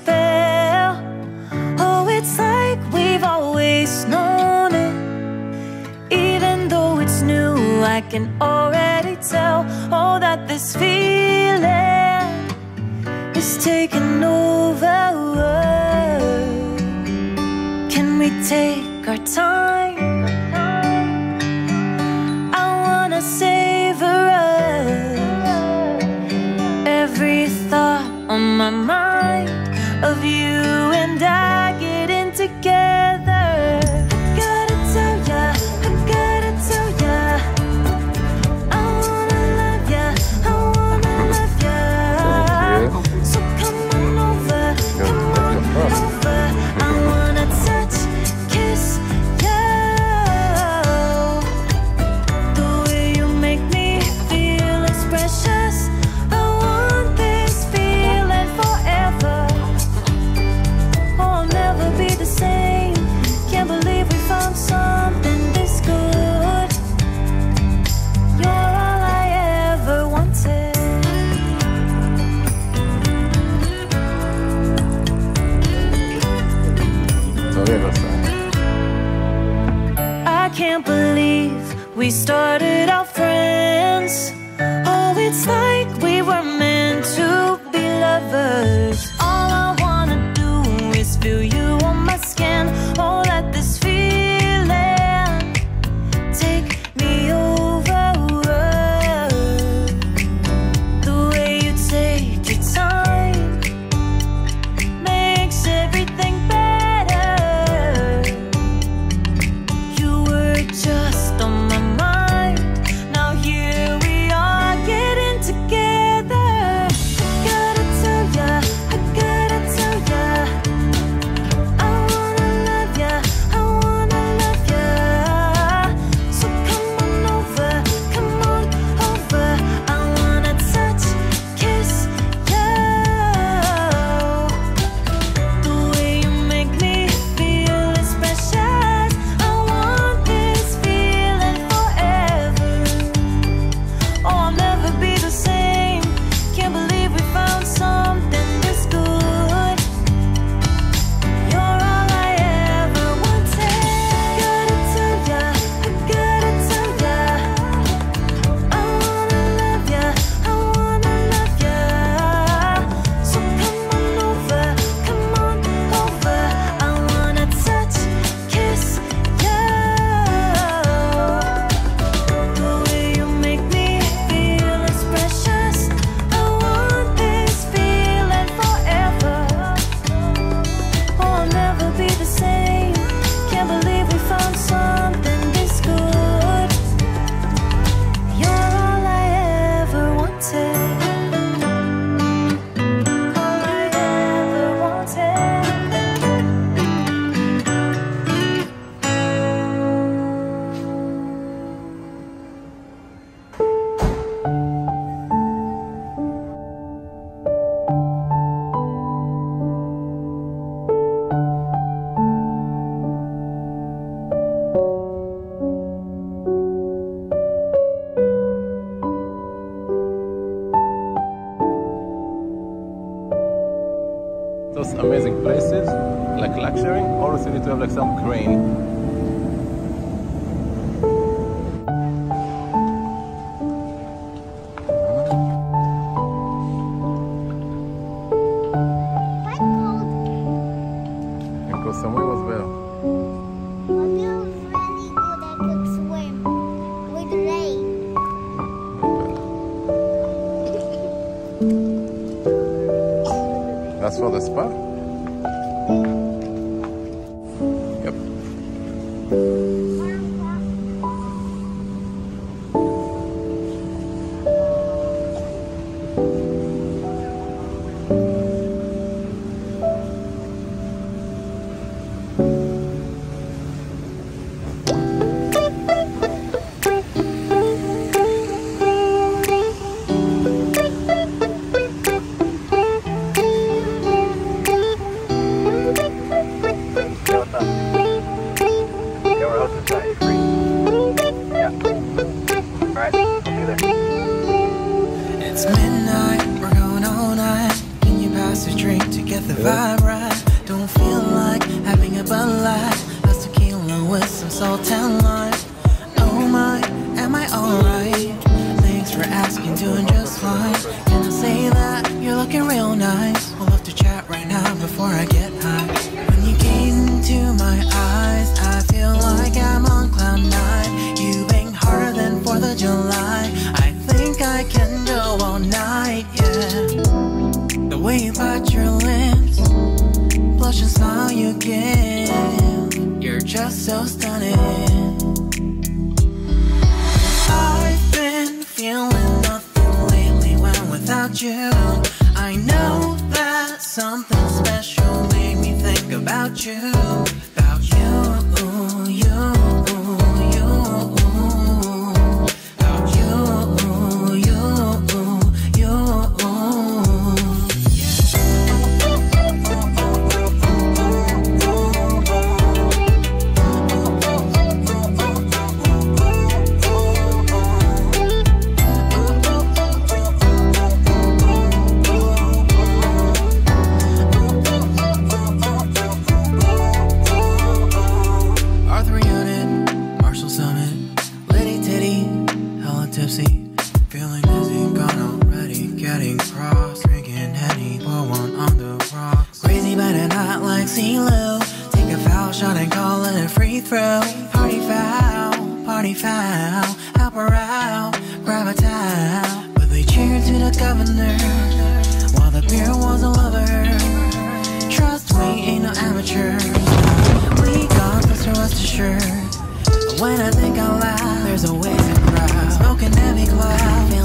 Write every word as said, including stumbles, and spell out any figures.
spell. Oh, it's like we've always known it, even though it's new. I can already tell, oh, that this feeling is taking over. Can we take our time? I wanna savor us. Every thought on my mind of you and I getting together. I gotta tell ya, I gotta tell ya, I wanna love ya, I wanna love ya. So come on over, come on over. I wanna touch, kiss ya. The way you make me feel is precious. I can't believe we started out friends. Oh, it's like we were meant to be lovers. All I wanna do is feel you on my skin. Oh, let this feeling take me over. The way you take your time makes everything better. Those amazing places, like luxury, always you need to have like some crane. Why cold? Because somewhere was well. Water was really good, I could swim with rain. That's for the spa? Yep. Thank you. to get the vibe right. Don't feel like having a Bud Light, a tequila with some salt and lime. Oh my, am I alright? Thanks for asking, doing just fine. Can I say that you're looking real nice? We'll have to chat right now before I get high. When you gaze into my eyes, I feel like I'm on cloud nine. You bang harder than fourth of July. I think I can go all night, yeah. The way you bite your lips, blush and smile you give, you're just so stunning. I've been feeling nothing lately when without you. I know that something special made me think about you, about you, you. When I think out loud, there's always a crowd, smoking heavy cloud.